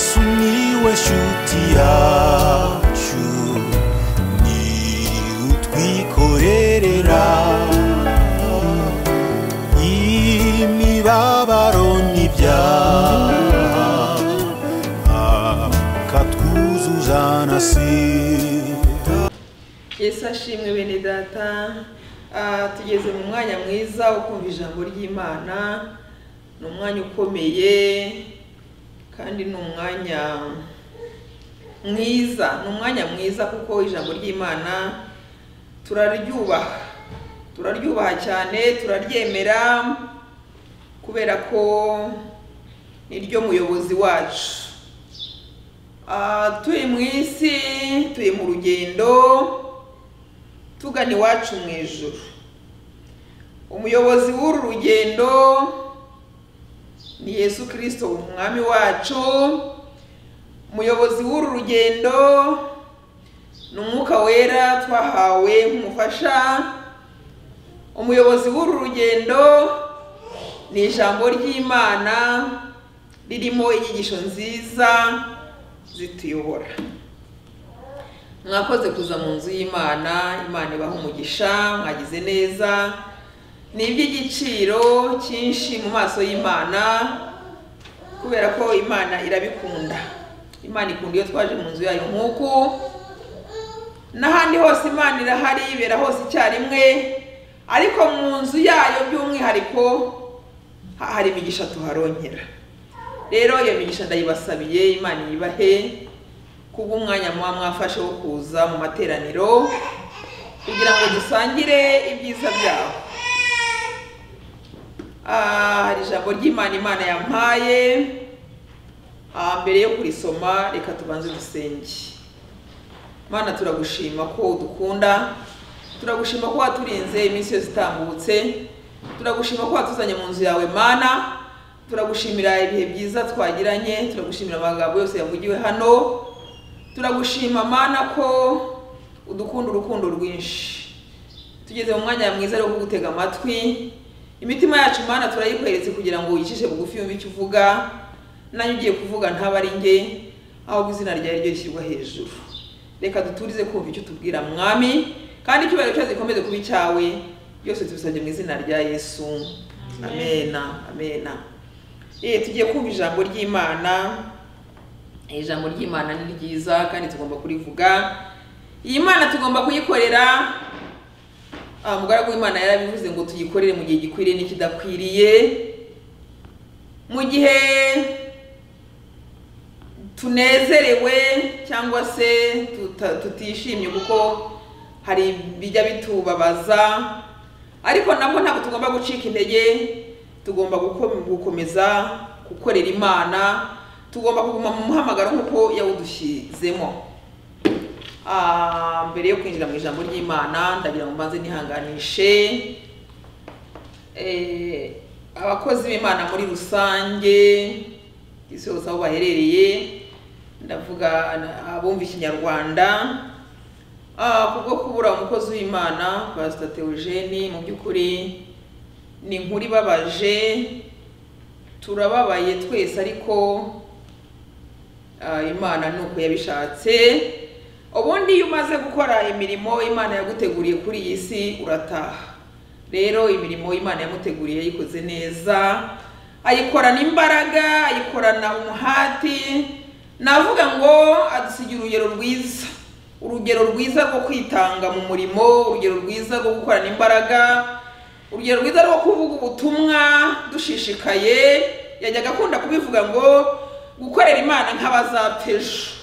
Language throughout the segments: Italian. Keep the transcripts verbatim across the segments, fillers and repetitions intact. Yesu niwe shuti yacu, ni utwikorerera imibabaro n'ibyaha, akatwuzuzanasira. Yesu ashimwe bene data, tugeze mu mwanya mwiza wo kumva ijambo ry'Imana. Ni umwanya ukomeye kandi ni umwanya mwiza, ni umwanya mwiza kuko ijambo ry'Imana turaryubaha, turaryubaha cyane, turaryemera kubera ko niryo muyobozi wacu. Ah turi mu isi, turi mu rugendo tugana iwacu mu ijuru. Umuyobozi w'uru rugendo ni Yesu Kristo umwami wacu. Umuyobozi w'uru rugendo n'umwuka wera twahawe nk'umufasha. Umuyobozi w'uru rugendo ni ijambo ry'Imana ririmo inyigisho nziza zituyobora. Mwakoze kuza mu nzu y'Imana, Imana ibaha umugisha, mwagize neza. Ni iby'igiciro cyinshi mu maso y'Imana kubera ko Imana irabikunda. Imana ikunda iyo twaje mu nzu yayo nkuko n'ahandi hose Imana irahari, ibera hose icyarimwe, ariko mu nzu yayo by'umwihariko hari imigisha tuharonkera. Rero iyo migisha ndayibasabiye Imana ibahe kubw'umwanya muba mwafashe wo kuza mu materaniro kugira ngo dusangire ibyiza byaho. Ah ijambo ry'Imana Imana yampaye, ah mbere yo kurisoma reka tubanze dusenge. Mana turagushima ko udukunda, turagushima ko waturinze iminsi yose itambutse, turagushima ko watuzanye mu nzu yawe Mana, turagushimira ibihe byiza twagiranye, turagushimira abagabo yose yavugiwe hano, turagushima Mana ko udukunda urukundo rwinshi. Tugeze mu mwanya mwiza rwo kugutega amatwi. Imitima yacu Mana turayikweretse kugira ngo uyicishe bugufi yumve icyo uvuga, nanyu ugiye kuvuga ntabari nge, aho izina ryawe ryo rishyirwa hejuru. Reka duturize kumva icyo tubwira Mwami, kandi icyubahiro cyose gikomeze kuba icyawe, byose tubisabye mu izina rya Yesu. Amen. Amen. Eh tugiye kumva ijambo ry'Imana. Ijambo ry'Imana ni ryiza kandi tugomba kurivuga. Iyi Mana tugomba kuyikorera. Umugaragu w'Imana yarabivuze ngo tuyikorere mu gihe gikwiriye n'ikidakwiriye, mu gihe tunezerewe cyangwa se tutishimye kuko hari bijya bitubabaza, ariko nabwo ntabwo tugomba gucika intege. Tugomba gukomeza gukorera Imana, tugomba kuguma mu muhamagaro nk'uko yawudushyizemo. Mbere yo kwinjira mu ijambo ry'Imana ndagira ngo mbanze nihanganishe abakozi b'Imana muri rusange isi yose aho baherereye, ndavuga abumva Ikinyarwanda, kubwo kubura umukozi w'Imana Pastor Theogene. Mu by'ukuri ni inkuru ibabaje, turababaye twese, ariko Imana nuko yabishatse. Ubundi iyo umaze gukora imirimo Imana yaguteguriye kuri iyi si urataha. Rero imirimo Imana yamuteguriye yayikoze neza, ayikorana imbaraga, ayikorana umuhati. Navuga ngo adusigira urugero rwiza, urugero rwiza rwo kwitanga mu murimo, urugero rwiza rwo gukorana imbaraga, urugero rwiza rwo kuvuga ubutumwa dushishikaye. Yajyaga akunda kubivuga ngo gukorera Imana nk'abazapfejo,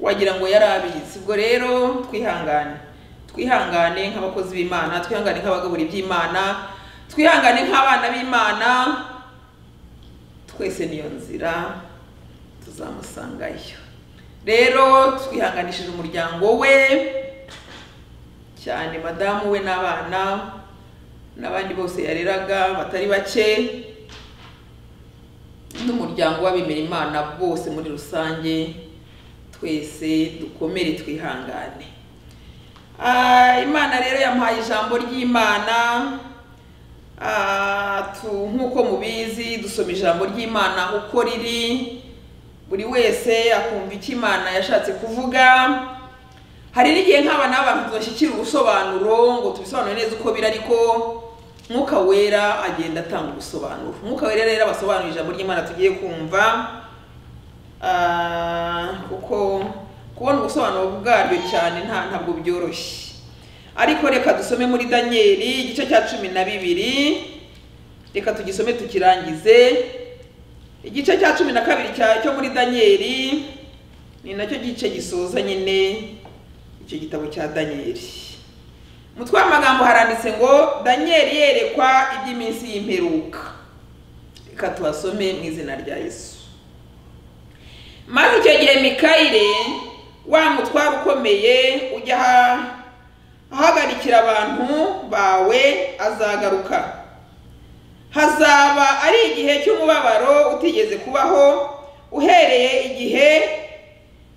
wagira ngo yarabitse. Ubwo rero twihangane, twihangane nk'abakozi b'Imana, twihangane nk'abagaburi by'Imana, twihangane nk'abana b'Imana. Twese niyo nzira tuzamusangayo. Rero twihanganishije umuryango we cyane, madamu we n'abana n'abandi bose yareraga batari bake, n'umuryango w'abemera Imana bose muri rusange. Twese dukomere, twihangane. Ah Imana rero yampaye ijambo ry'Imana. Ah tu nkuko mubizi dusoma ijambo ry'Imana uko riri, buri wese akumva icyo Imana yashatse kuvuga. Hari n'igihe nk'aba n'abantu tubashyikira ubusobanuro ngo tubisobanure neza uko biri, ariko Mwuka Wera agenda atanga ubusobanuro. Mwuka Wera rero abasobanurira ijambo ry'Imana tugiye kumva, kuko kubona ubusobanuro bwaryo cyane nta ntabwo byoroshye. Ariko reka dusome muri Danieli igice cya cumi na bibiri, reka tugisome tukirangize. Igice cya cumi na kabiri cyo muri Danieli ni nacyo gice gisoza nyine icyo gitabo cya Danieli. Mutwa amagambo haranditse ngo Danieli yerekwa iby'iminsi y'imperuka. Reka tubasome mu izina rya Yesu. Maze icyo gihe Mikayire wa mutwaro ukomeye ujya ahagarikira abantu bawe azagaruka. Hazaba ari igihe cy'umubabaro utigeze kubaho, uhereye igihe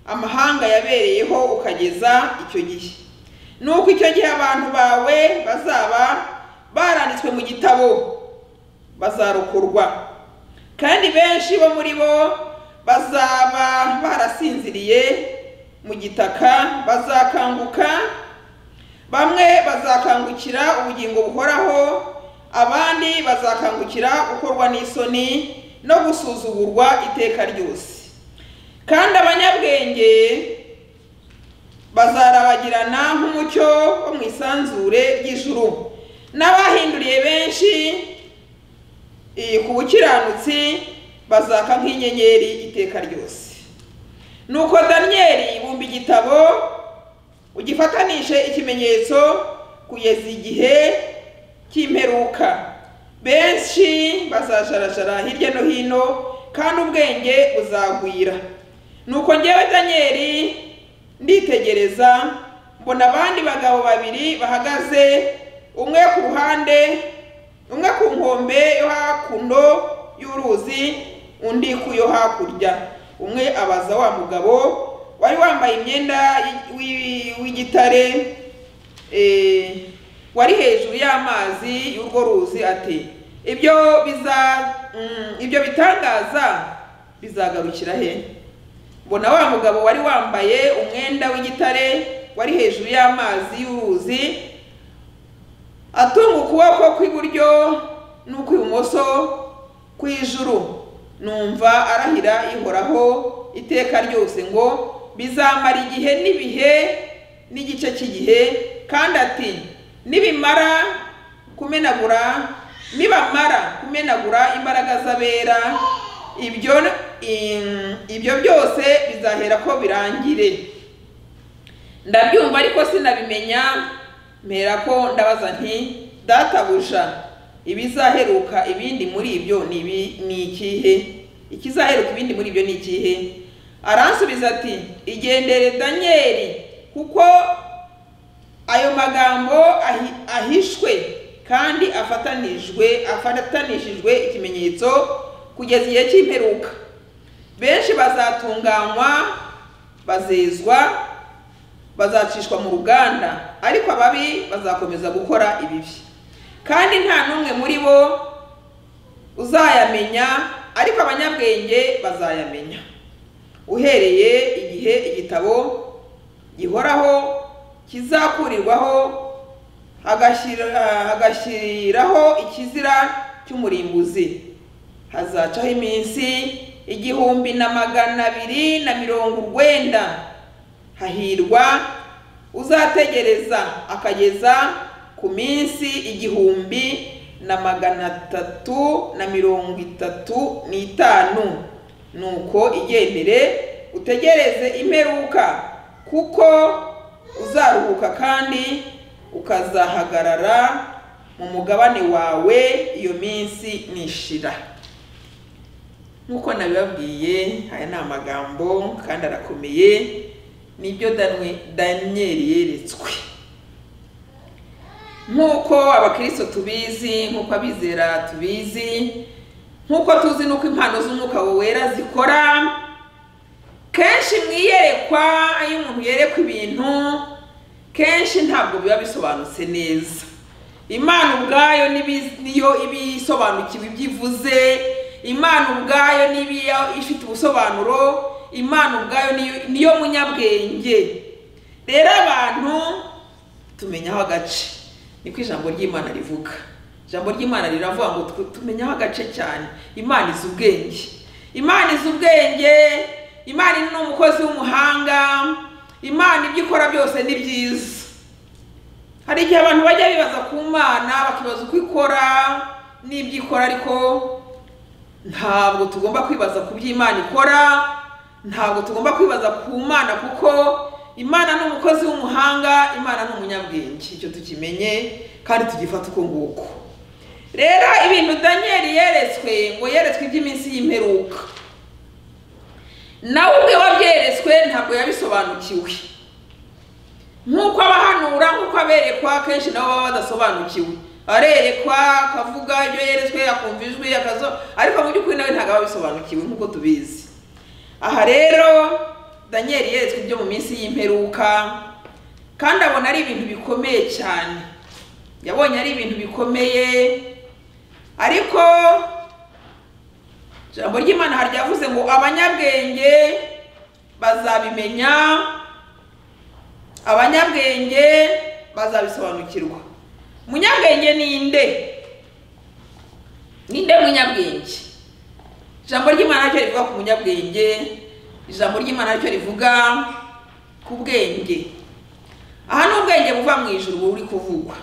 amahanga yabereyeho ukageza icyo gihe. Nuko icyo gihe abantu bawe bazaba baranditswe mu gitabo bazarokorwa, kandi benshi bo muri bo bazaba barasinziriye mu gitaka bazakanguka. Bamwe bazakangukira ubugingo buhoraho, abandi bazakangukira gukorwa n'isoni no gusuzugurwa iteka ryose. Kandi abanyabwenge bazarabagirana nk'umucyo wo mu isanzure ry'ijuru, n'abahinduriye benshi ku bukiranutsi bazaka nk'inyenyeri iteka ryose. Nuko Danieli ibumba igitabo ugifatanishe ikimenyetso kugeza igihe cy'imperuka. Benshi bazajarajara hirya no hino, kandi ubwenge buzagwira. Nuko njyewe Danieli nditegereza, mbona abandi bagabo babiri bahagaze, umwe ku ruhande, umwe ku nkombe yo hakuno y'uruzi, undi ku yo hakurya. Umwe abaza wa mugabo wari wambaye imyenda w'igitare wari hejuru y'amazi y'urwo ruzi ati, ibyo ibyo bitangaza bizagarukira he? Mbona wa mugabo wari wambaye umwenda w'igitare wari hejuru y'amazi y'uruzi atunga ukuboko kw'iburyo n'ukw'ibumoso kw'ijuru, numva arahira ihoraho iteka ryose ngo bizamara igihe n'ibihe n'igice cy'igihe, kandi ati nibimara kumenagura nibamara kumenagura imbaraga z'abera, ibyo ibyo byose bizahera ko birangire. Ndabyumva ariko sinabimenya, mpera ko ndabaza nti databuja, ibizaheruka ibindi muri ibyo ni ikihe? Ikizaheruka ibindi muri ibyo ni ikihe? Aransubiza ati, igendere Danieli, kuko ayo magambo ahishwe kandi afatanijwe afatanishijwe ikimenyetso kugeza igihe cy'imperuka. Benshi bazatunganywa bazezwa bazacishwa mu ruganda, ariko ababi bazakomeza gukora ibibi, kandi nta n'umwe muri bo uzayamenya, ariko abanyabwenge bazayamenya uhereye igihe igitabo gihoraho kizakurirwaho hagashyiraho ikizira cy'umurimbuzi. Hazacaho iminsi igihumbi na magana abiri na mirongo urwenda. Hahirwa uzategereza akageza ku minsi igihumbi na magana atatu na mirongo itatu n'itanu. Nuko igendere utegereze imperuka, kuko uzaruhuka kandi ukazahagarara mu mugabane wawe iyo minsi nishira. Nuko nabibabwiye, aya ni amagambo kandi arakomeye, nibyo Danieli yeretswe. Nkuko abakristo tubizi, nkuko abizera tubizi, nkuko tuzi nuko impano z'Umwuka Wera zikora, kenshi mwiyerekwa iyo umuntu yerekwa ibintu kenshi ntabwo biba bisobanutse neza. Imana ubwayo niyo ibisobanukiwe ibyivuze, Imana ubwayo niyo ifite ubusobanuro, Imana ubwayo niyo munyabwenge. Rero abantu tumenya aho gace. Ni kwijambo ry'Imana rivuga. Jambo ry'Imana riravuga ngo tumenya aho gace cyane. Imana izubwenge. Imana izubwenge. Imana ni umukozi w'umuhanga. Imana ibyikora byose ni byiza. Hari igihe abantu bajya bibaza ku Mana bakibaza uko ikora n'ibyikora, ariko ntabwo tugomba kwibaza ku by'Imana ikora. Ntabwo tugomba kwibaza ku Mana kuko Imana ni umukozi w'umuhanga, Imana ni umunyabwenge. Icyo tukimenye kandi tugifata uko nguko. Rero ibintu Daniel yeretswe ngo yeretswe iby'iminsi y'imperuka, nawe ubwe wabyeretswe ntabwo yabisobanukiwe. Nk'uko abahanura, nk'uko aberekwa, kenshi nabo baba badasobanukiwe. Arerekwa akavuga ibyo yeretswe yakumvijwe akazo, ariko mu by'ukuri nawe ntabwo babisobanukiwe nk'uko tubizi. Aha rero Daniel yeretswe ibyo mu minsi y'imperuka kandi abona ari ibintu bikomeye cyane. Yabonye ari ibintu bikomeye, ariko jambo ry'Imana hari yavuze ngo abanyabwenge bazabimenya, abanyabwenge bazabisobanukirwa. Munyabwenge ninde? Ninde munyabwenge? Jambo ry'Imana cyo rivuga ku munyabwenge, ijambo ry'Imana cyo rivuga ku bwenge. Aha ni ubwenge buva mu ijuru buri kuvugwa.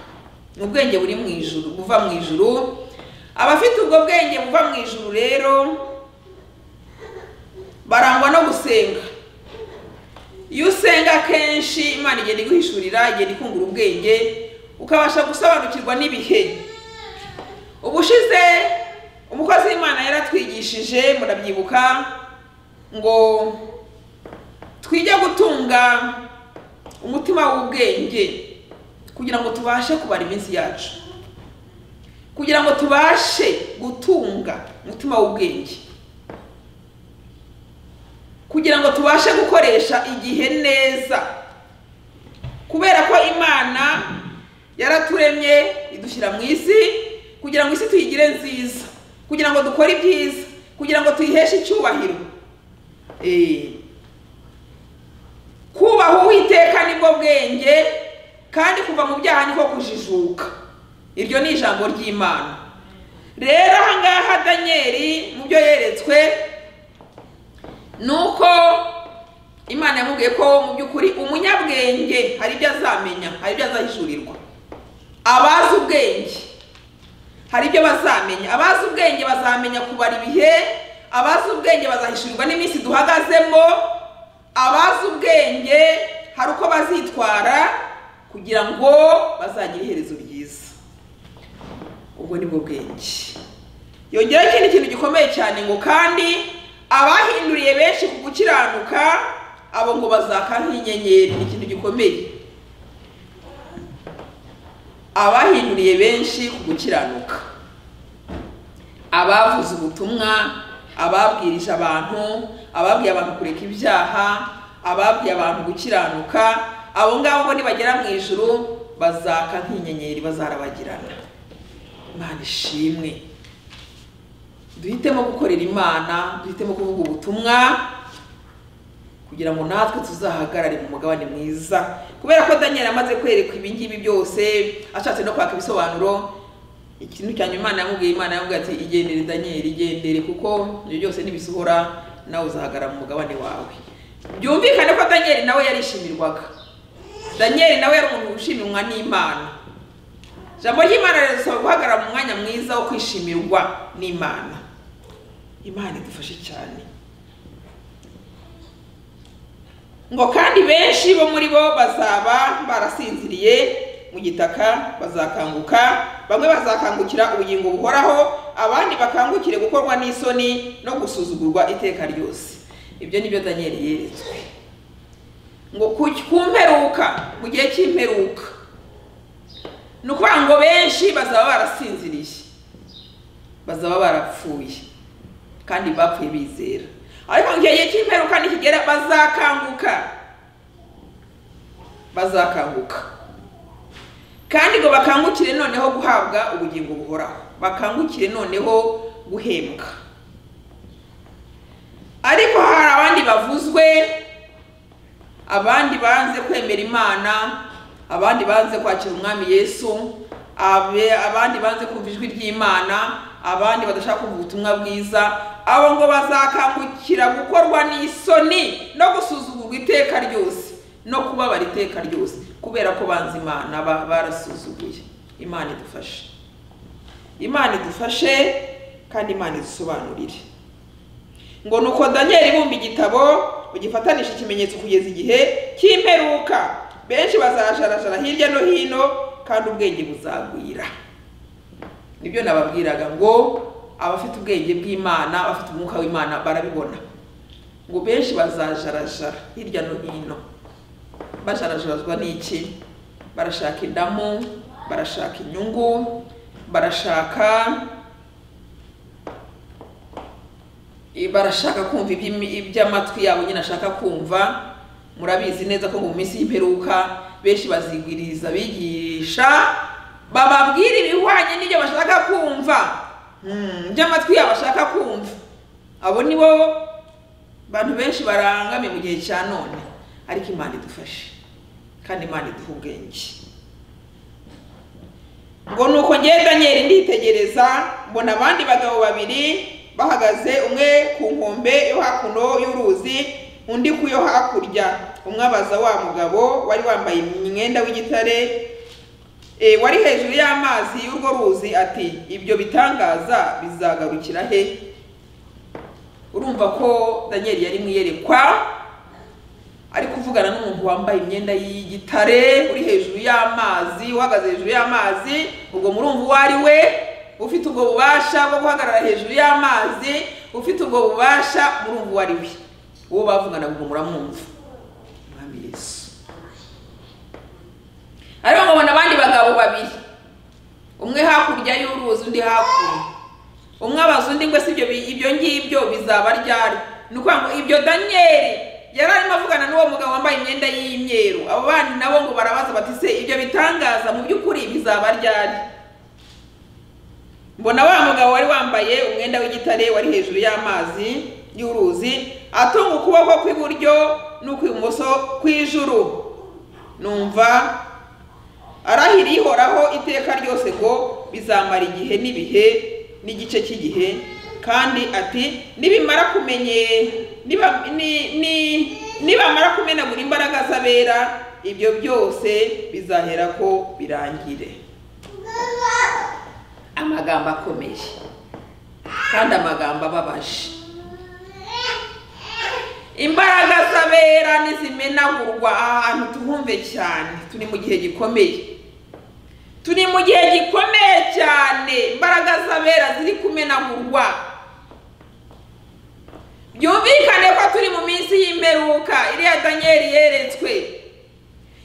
Ni ubwenge buri mu ijuru buva mu ijuru. Abafite ubwo bwenge buva mu ijuru rero barangwa no gusenga. Iyo usenga kenshi Imana igenda iguhishurira, igenda ikungura ubwenge, ukabasha gusobanukirwa n'ibihe. Ubushize umukozi w'Imana yaratwigishije, murabyibuka, ngo twige gutunga umutima w'ubwenge kugira ngo tubashe kubara iminsi yacu, kugira ngo tubashe gutunga umutima w'ubwenge, kugira ngo tubashe gukoresha igihe neza, kubera ko Imana yaraturemye idushyira mu isi kugira ngo isi tuyigire nziza, kugira ngo dukore ibyiza, kugira ngo tuyiheshe icyubahiro. Eh kubaho Uwiteka nibwo bwenge, kandi kuva mu byaha niko kujijuka. Iryo ni ijambo ry'Imana. Rero ahangaha Danieli mu byo yeretswe nuko Imana yamubwiye ko mu byukuri umunyabwenge hari ibyo azamenya, hari ibyo azahishurirwa. Abazi ubwenge hari ibyo bazamenya, abazi ubwenge bazamenya kubara ibihe, abazi ubwenge bazahishurirwa n'iminsi duhagazemo, abazi ubwenge hari uko bazitwara kugira ngo bazagire iherezo ryiza. Ubwo ni bwo bwenge. Yongera ikindi kintu gikomeye cyane ngo kandi abahinduriye benshi ku gukiranuka abo ngo bazaka nk'inyenyeri. Ni ikintu gikomeye. Abahinduriye benshi ku gukiranuka, abavuze ubutumwa, ababwirije abantu, ababwiye abantu kureka ibyaha, ababwiye abantu gukiranuka, abo ngabo ngo nibagera mu ijuru bazaka nk'inyenyeri, bazarabagirana. Imana ishimwe. Duhitemo gukorera Imana, duhitemo kuvuga ubutumwa kugira ngo natwe tuzahagarare mu mugabane mwiza. Kubera ko Daniel amaze kwerekwa ibingibi byose ashatse no kwaka ibisobanuro, ikintu cyane Imana yamubwiye, Imana yamubwiye ati igendere Daniel, igendere kuko ibyo byose nibisohora nawe uzahagarara mu mugabane wawe. Byumvikane ko Daniel nawe yarishimirwaga. Daniel nawe yari umuntu ushimirwa n'Imana. Jambo ry'Imana rero guhagarara mu mwanya mwiza wo kwishimirwa n'Imana. Imana idufashe cyane. Ngo kandi benshi bo muri bo bazaba barasinziriye mu gitaka bazakanguka, bamwe bazakangukira ubugingo buhoraho, abandi bakangukire gukorwa n'isoni no gusuzugurwa iteka ryose. Ibyo nibyo Daniel yeretswe. Ngo kumperuka, mu gihe cy'imperuka, nuko ngo benshi bazaba barasinziriye, bazaba barapfuye kandi bapfuye bizera. Ariko ngiye cy'imperuka nikigera bazakanguka, bazakanguka kandi ngo bakangukire noneho guhabwa ubugingo buhoraho, bakangukire noneho guhembwa. Ari abandi banze kwemera Imana, abandi banze kwakira umwami Yesu, abandi banze kumva ijwi ry'Imana, abandi badashaka kumva ubutumwa bwiza, abo ngo bazakangukira gukorwa n'isoni no gusuzugurwa iteka ryose no kubabara iteka ryose, kubera ko banze Imana barasuzuguye. Imana idufashe, Imana idufashe, kandi Imana idusobanurire. Ngo nuko Daniel ibumba igitabo ugifatanisha ikimenyetso kugeza igihe cy'imperuka, benshi bazajarajara hirya no hino kandi ubwenge buzagwira. Nibyo nababwiraga ngo abafite ubwenge bw'Imana, abafite umwuka w'Imana barabibona. Ngo benshi bazajarajara hirya no hino, bajarajazwa n'iki? Barashaka indamu, barashaka inyungu, barashaka barashaka kumva iby'amatwi yabo nyine ashaka kumva. Murabizi neza ko mu minsi y'imperuka benshi bazigwiriza bigisha bababwira ibihwanye n'ibyo bashaka kumva, hmm by'amatwi yabo ashaka kumva. Abo ni bo bantu benshi barangamiye mu gihe cya none. Ariko Imana idufashe, kandi Imana iduha ubwenge. Ngo nuko njye Daniel nditegereza mbona abandi bagabo babiri bahagaze, umwe ku nkombe yo hakuno y'uruzi, undi ku yo hakurya. Umwabaza wa mugabo wari wambaye imyenda w'igitare e wari hejuru y'amazi y'urwo ruzi ati, ibyo bitangaza bizagarukira he? Urumva ko Daniel yari mwiyerekwa ari kuvugana n'umuntu wambaye imyenda y'igitare uri hejuru y'amazi, uhagaze hejuru y'amazi. Ubwo murumva wari we ufite ubwo bubasha bwo guhagarara hejuru y'amazi, ufite ubwo bubasha, murumva wari we uwo bavugana ngo muramwumva Umwami Yesu. Ari babona abandi bagabo babiri, umwe hakurya y'uruzi undi hakuno. Umwe abaza undi ngo sibyo ibyo ngibyo bizaba ryari? Nuko ngo ibyo Daniel yari arimo avugana n'uwo mugabo wambaye imyenda y'imyeru. Abo bandi nabo ngo barabaza bati, se ibyo bitangaza mu by'ukuri bizaba ryari? Mbona wa mugabo wari wambaye umwenda w'igitare wari hejuru y'amazi y'uruzi atunga ukuboko kw'iburyo n'ukw'ibumoso kw'ijuru, numva arahira Ihoraho iteka ryose ngo bizamara igihe n'ibihe n'igice cy'igihe, kandi ati nibimara kumenye niba ni, ni nibamara kumenagura imbaraga z'abera, ibyo byose bizahera ko birangire. Amagambo akomeye kandi amagambo ababaje. Imbaraga z'abera n'izimenagurwa. Ahantu tuhumve cyane, turi mu gihe gikomeye, turi mu gihe gikomeye cyane. Imbaraga z'abera ziri kumenagurwa. Byumvikane ko turi mu minsi y'imperuka. Iriya Daniel yeretswe,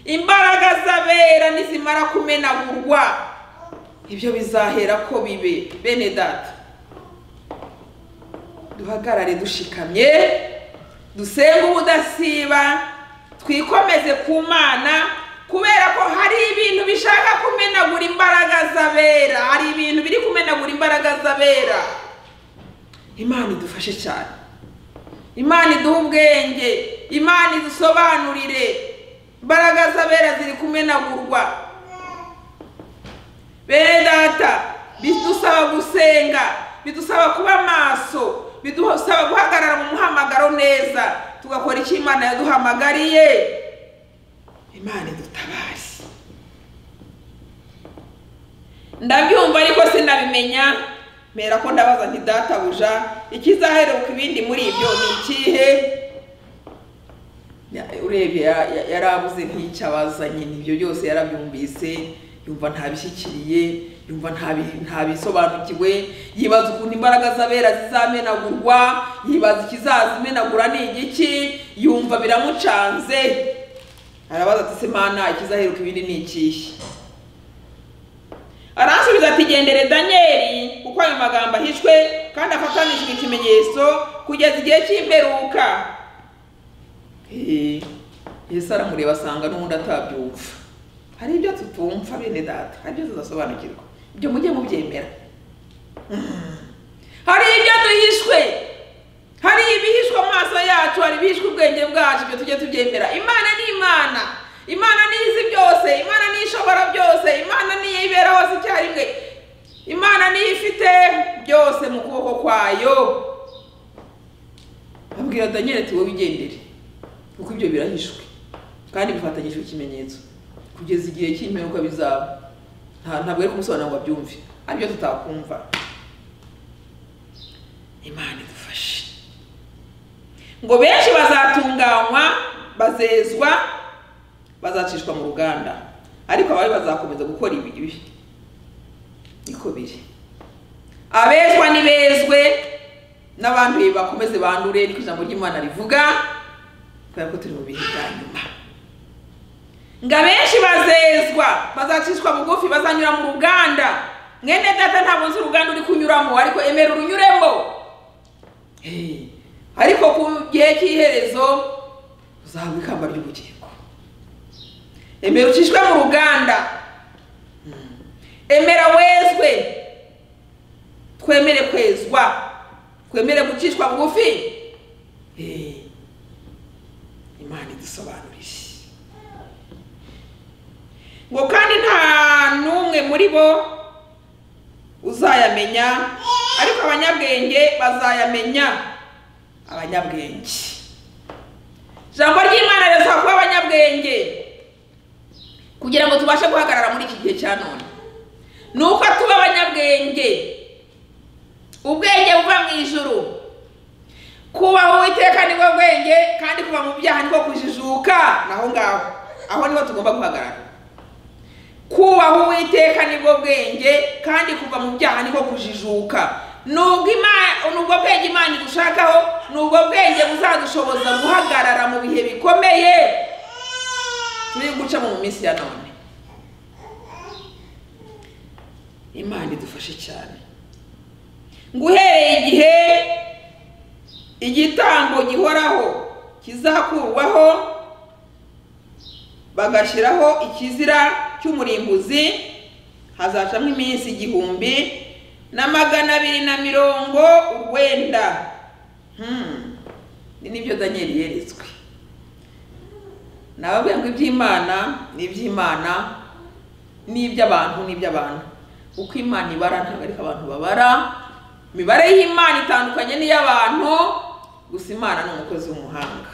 imbaraga z'abera nizimara kumenagurwa, ibyo bizahera ko bibe. Bene data, duhagarare dushikamye, dusenge ubudasiba, twikomeze ku Mana, kubera ko hari ibintu bishaka kumenagura imbaraga z'abera. Hari ibintu biri kumenagura imbaraga z'abera. Imana idufashe cyane, Imana iduha ubwenge, Imana idusobanurire. Imbaraga z'abera ziri kumenagurwa. Bene data, bidusaba gusenga, bidusaba kuba maso, bidusaba guhagarara mu muhamagaro neza, tugakora iki Imana yaduhamagariye. Imana idutabaze. Ndabyumva ariko sinabimenya, mera ko ndabaza nti data buja ikizaheruka ibindi muri ibyo ni ikihe? Urebye yarabuze nk'icyabaza nyine, ibyo byose yarabyumvise, yumva ntabishyikiriye, yumva ntabisobanukiwe, yibaza ukuntu imbaraga z'abera zizamenagurwa, yibaza ikizazimenagura ni igiki, yumva biramucanze. Arabaza ati se Mana ikizaheruka ibindi ni ikihe? Aransubiza ati gendere Daniel, kuko ayo magambo ahishwe kandi afatanishijwe ikimenyetso kugeza igihe cy'imperuka. Yesu aramureba asanga n'ubundi atabyumva. Hari ibyo tutumva bene data, hari ibyo tudasobanukirwa, ibyo mujye mubyemera. Hari ibyo duhishwe, hari ibihishwe amaso yacu, hari ibihishwe ubwenge bwacu, ibyo tujye tubyemera. Imana kwayo abwira Daniel ati wowe bigendere uko ibyo birahishwe kandi bifatanyije ikimenyetso kugeza igihe cy'impeho ko bizaba ntabwo ari kumusobanura ngo abyumve abyo tutakumva Imana idufashe ngo benshi bazatunganywa bazezwa bazacishwa mu ruganda ariko ababi bazakomeza gukora ibi niko biri abezwa nibezwe n'abantu bakomeze bandure niko ijambo ry'Imana rivuga kuko turi mu bihe bya nyuma ngo benshi bazezwa bazacishwa bugufi bazanyura mu ruganda mwene data ntabwo nzi uruganda uri kunyuramo ariko emera urunyuremo eh ariko ku gihe cy'iherezo uzaba ikamba ry'ubugingo emera ucishwe mu ruganda emera wezwe twemere kwezwa twemere gucishwa bugufi eh Imana idusobanurire ngo kandi nta numwe muri bo uzayamenya ariko abanyabwenge bazayamenya abanyabwenge jambo ry'Imana reza kuba abanyabwenge kugira ngo tubashe guhagarara muri iki gihe cya none nuko tuba abanyabwenge ubwenge buva mu ijuru kubaho iteka nibwo bwenge kandi kuba mu byaha niko kujijuka naho ngaho aho niho tugomba guhagarara kubaho witeka nibwo bwenge kandi kuva mu byaha niko kujijuka nubwo Imana nubwo bwenge Imana dushakaho nubwo bwenge buzadushoboza guhagarara mu bihe bikomeye turi guca mu minsi ya none Imana idufashe cyane nguhereye igihe igitambo gihoraho kizakurwaho bagashiraho ikizira cy'umurimbuzi hazacamo iminsi igihumbi na magana abiri na mirongo urwenda hmm nibyo Daniel yeretswe nababwiye ngo iby'Imana n'iby'Imana n'iby'abantu n'iby'abantu uko Imana ibara ntabwo ari abantu babara mibare y'Imana itandukanye n'iy'abantu gusa Imana ni umukozi w'umuhanga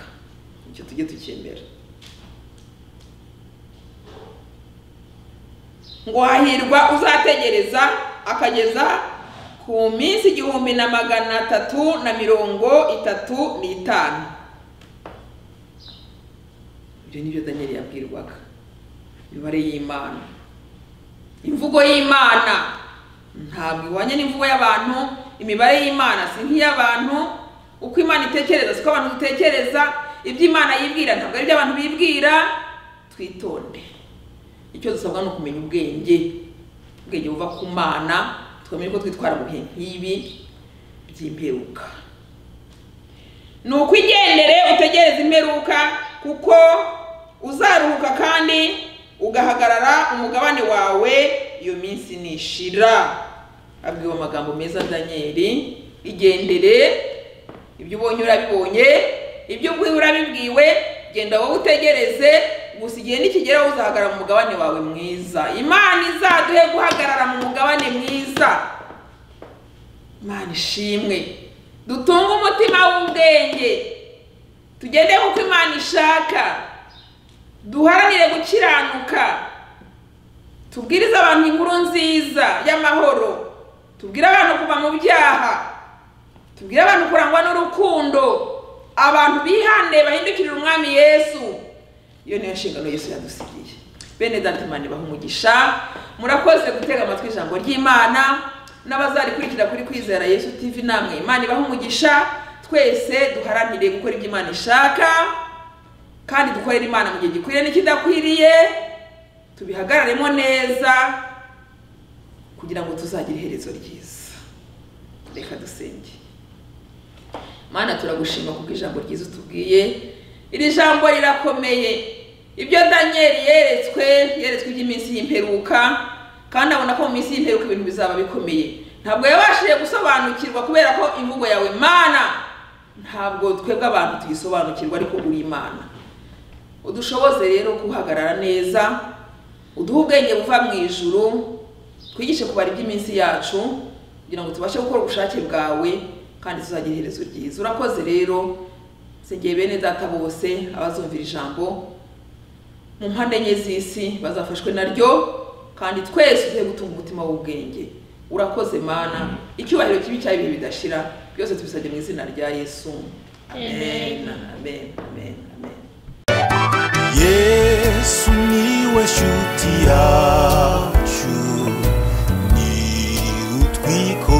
icyo tujye tukemera ngo hahirwa uzategereza akageza ku minsi igihumbi na magana atatu na mirongo itatu n'itanu ibyo nibyo Daniel yabwirwaga imibare y'Imana imvugo y'Imana ntabwo ihwanye n'imvugo y'abantu imibare y'Imana si nk'iy'abantu uko Imana itekereza siko abantu dutekereza iby'Imana yibwira ntabwo ari iby'abantu bibwira twitonde icyo dusabwa no kumenya ubwenge ubwenge buva ku Mana twamenye ko twitwara mu bihe nk'ibi by'imperuka nuko igendere utegereze imperuka kuko uzaruhuka kandi ugahagarara umugabane wawe iyo minsi nishira abwiwe amagambo meza Danieli igendere ibyo ubonye urabibonye ibyo ubwiwe urabibwiwe genda wowe utegereze gusa igihe nikigera uzahagarara mu mugabane wawe mwiza Imana izaduhe guhagarara mu mugabane mwiza Imana ishimwe dutunga umutima w'ubwenge tugende kuko Imana ishaka duharanire gukiranuka tubwirize abantu inkuru nziza y'amahoro tubwire abantu kuva mu byaha tubwire abantu kurangwa n'urukundo abantu bihande bahindukirira umwami Yesu iyo niyo nshingano Yesu yadusigiye bene datimani bahumugisha murakoze gutega amatwi ijambo ry'Imana n'abazarikurikira kuri Kwizera Yesu T V namwe Imana bahumugisha twese duharanire gukora ibyo Imana ishaka kandi dukorera Imana mu gihe gikwiriye n'ikidakwiriye tubihagararemo neza kugira ngo tuzagire iherezo ryiza reka dusenge Mana turagushima kuko ijambo ryiza utubwiye iri jambo rirakomeye ibyo Daniel yeretswe yeretswe iminsi y'imperuka kandi abona ko mu minsi y'imperuka ibintu bizaba bikomeye ntabwo yabashije gusobanukirwa kubera ko imvugo yawe Mana ntabwo twebwe abantu tuyisobanukirwa ariko uri Imana udushoboze rero kuhagarara neza uduhe ubwenge buva mu ijuru twigishe kubara iby'iminsi yacu kugira ngo tubashe gukora ubushake bwawe kandi tuzagira iherezo ryiza. Urakoze rero sengeye bene data bose abazumvira ijambo mu mpande enye z'isi bazafashwe naryo kandi twese tuze gutunga umutima w'ubwenge. Urakoze Mana, icyubahiro kibi cyawe bidashira byose tubisabye mu izina rya Yesu. Amen. Amen. Amen. Amen. Yesu niwe shuti yacu, ni utwiko